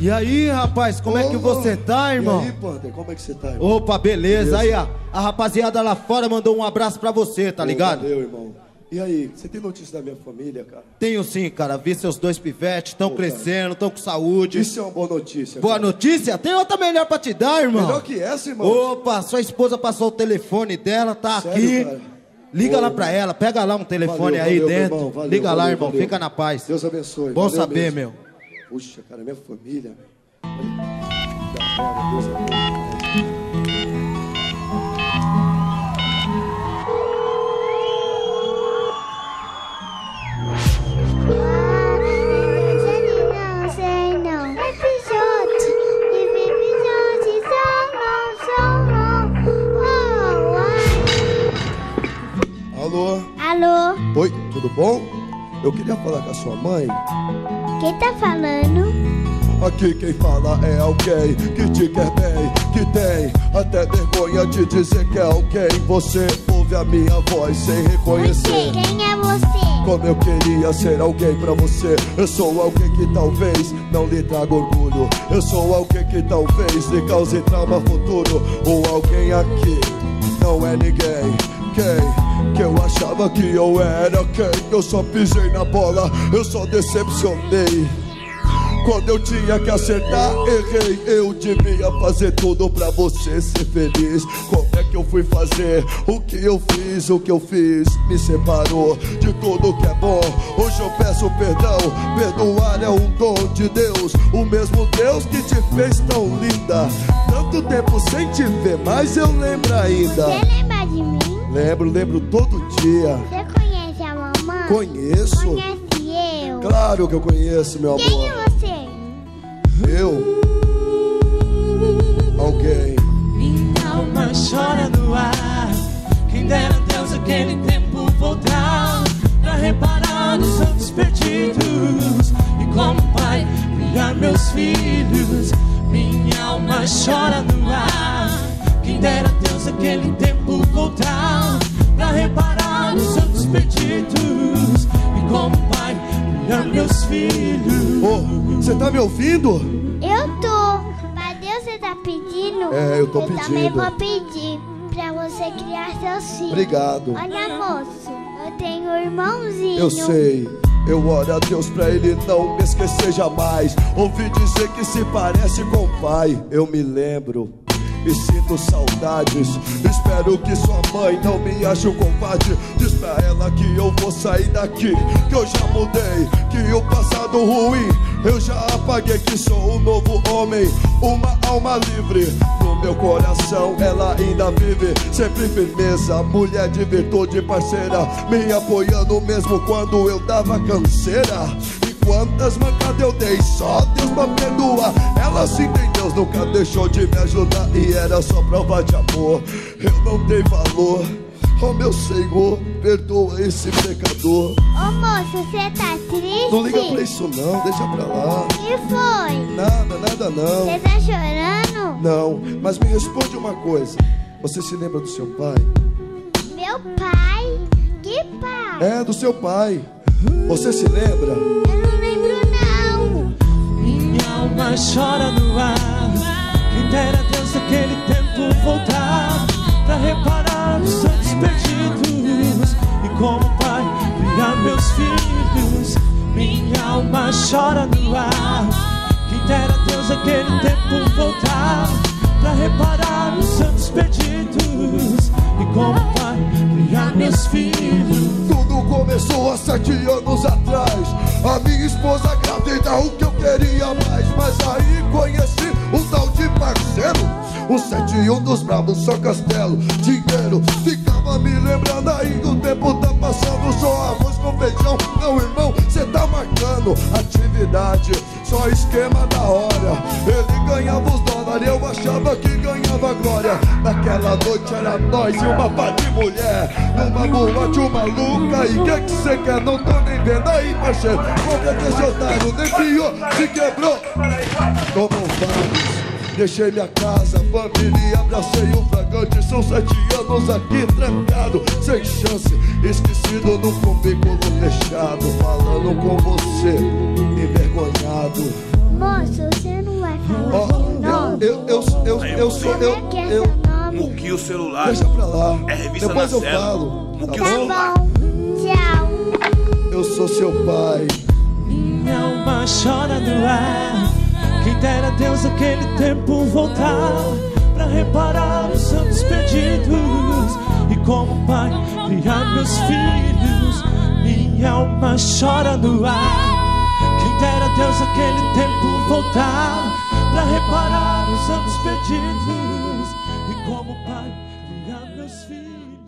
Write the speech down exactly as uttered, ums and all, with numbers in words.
E aí, rapaz, como oh, é que você tá, irmão? E aí, Panther, como é que você tá, irmão? Opa, beleza. beleza. Aí, a, a rapaziada lá fora mandou um abraço pra você, tá oh, ligado? Valeu, irmão. E aí, você tem notícias da minha família, cara? Tenho sim, cara. Vi seus dois pivetes, estão crescendo, estão com saúde. Isso é uma boa notícia. Boa cara. notícia? Tem outra melhor pra te dar, irmão. Melhor que essa, irmão? Opa, sua esposa passou o telefone dela, tá Sério, aqui. Cara? Liga Ô, lá pra ela, pega lá um telefone valeu, aí valeu, dentro. Irmão, valeu, Liga valeu, lá, irmão, valeu. fica na paz. Deus abençoe. Bom saber, mesmo. meu. Puxa, cara, minha família. Deus abençoe. Alô? Alô? Oi, tudo bom? Eu queria falar com a sua mãe. Quem tá falando? Aqui quem fala é alguém que te quer bem, que tem até vergonha de dizer que é alguém. Você ouve a minha voz sem reconhecer. Você, quem é você? Como eu queria ser alguém pra você. Eu sou alguém que talvez não lhe traga orgulho. Eu sou alguém que talvez lhe cause trauma futuro. Ou alguém aqui não é ninguém. Quem? Que eu achava que eu era quem? Eu só pisei na bola, eu só decepcionei. Quando eu tinha que acertar, errei. Eu devia fazer tudo pra você ser feliz. Como é que eu fui fazer? O que eu fiz? O que eu fiz me separou de tudo que é bom. Hoje eu peço perdão. Perdoar é um dom de Deus. O mesmo Deus que te fez tão linda. Tanto tempo sem te ver, mas eu lembro ainda. Você lembra de mim? Lembro, lembro todo dia. Você conhece a mamãe? Conheço. Conhece eu? Claro que eu conheço, meu Quem amor. Quem é você? Eu? Alguém. Minha alma chora no ar. Quem dera a Deus aquele tempo voltar pra reparar nos anos perdidos e como pai criar meus filhos. Minha alma chora no ar. Quem dera a Deus aquele tempo voltar pra reparar os anos perdidos e como pai criar meus filhos. Ô, você tá me ouvindo? Eu tô. Mas Deus, você tá pedindo? É, eu tô eu pedindo. Eu também vou pedir pra você criar seus filhos. Obrigado. Olha, moço, eu tenho um irmãozinho. Eu sei. Eu oro a Deus pra ele não me esquecer jamais. Ouvi dizer que se parece com o pai. Eu me lembro e sinto saudades. Espero que sua mãe não me ache um covarde. Diz pra ela que eu vou sair daqui, que eu já mudei, que o passado ruim eu já apaguei, que sou um novo homem, uma alma livre. No meu coração ela ainda vive, sempre firmeza, mulher de virtude, parceira, me apoiando mesmo quando eu dava canseira. Quantas mancadas eu dei, só Deus pra perdoar. Ela sim tem Deus, nunca deixou de me ajudar. E era só prova de amor, eu não dei valor. Oh meu Senhor, perdoa esse pecador. Ô oh, moço, você tá triste? Não liga pra isso não, deixa pra lá. O que foi? Nada, nada não. Você tá chorando? Não, mas me responde uma coisa. Você se lembra do seu pai? Meu pai? Que pai? É, do seu pai. Você se lembra? Eu não lembro não. Minha alma chora no ar. Quem dera Deus aquele tempo voltar pra reparar os anos perdidos e como pai criar meus filhos. Minha alma chora no ar. Quem dera Deus aquele tempo voltar pra reparar os anos perdidos e como pai criar meus filhos. Começou há sete anos atrás. A minha esposa grávida, o que eu queria mais. Mas aí conheci um tal de parceiro, um sete e um dos bravos, só castelo, dinheiro. Ficava me lembrando aí que o tempo tá passando. Só arroz com feijão, não irmão, cê tá marcando atividade, só esquema da hora. Ele ganhava os dólares, eu achava que ganhava glória. Naquela noite era nós e uma pá de mulher, numa boate maluca. E que que cê quer? Não tô nem vendo aí, parceiro. Conta desse otário, nem pior, se quebrou. Tomou vários. Deixei minha casa, família, abracei o fragante. São sete anos aqui trancado, sem chance, esquecido no cubículo fechado, falando com você, envergonhado. Moço, você não eu, eu, eu, eu sou. Eu, eu, eu, Muki o celular. Deixa pra lá. É revista Depois na eu cela. Falo. Muki tá o celular. Tchau. Eu sou seu pai. Minha alma chora no ar. Quem dera Deus aquele tempo voltar pra reparar os santos pedidos e como pai criar meus filhos. Minha alma chora no ar. Quem dera Deus aquele tempo voltar pra reparar os anos perdidos e como pai criar meus filhos.